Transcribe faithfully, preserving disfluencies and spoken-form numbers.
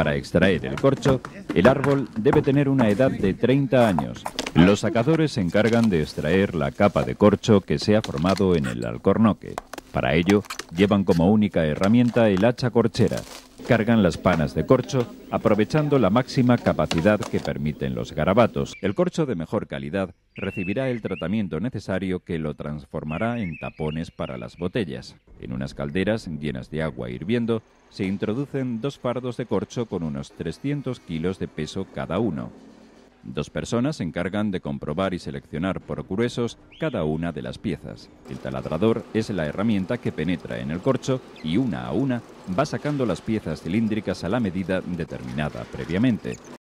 Para extraer el corcho, el árbol debe tener una edad de treinta años. Los sacadores se encargan de extraer la capa de corcho que se ha formado en el alcornoque. Para ello, llevan como única herramienta el hacha corchera. Cargan las panas de corcho, aprovechando la máxima capacidad que permiten los garabatos. El corcho de mejor calidad recibirá el tratamiento necesario que lo transformará en tapones para las botellas. En unas calderas llenas de agua hirviendo, se introducen dos fardos de corcho con unos trescientos kilos de peso cada uno. Dos personas se encargan de comprobar y seleccionar por gruesos cada una de las piezas. El taladrador es la herramienta que penetra en el corcho y una a una va sacando las piezas cilíndricas a la medida determinada previamente.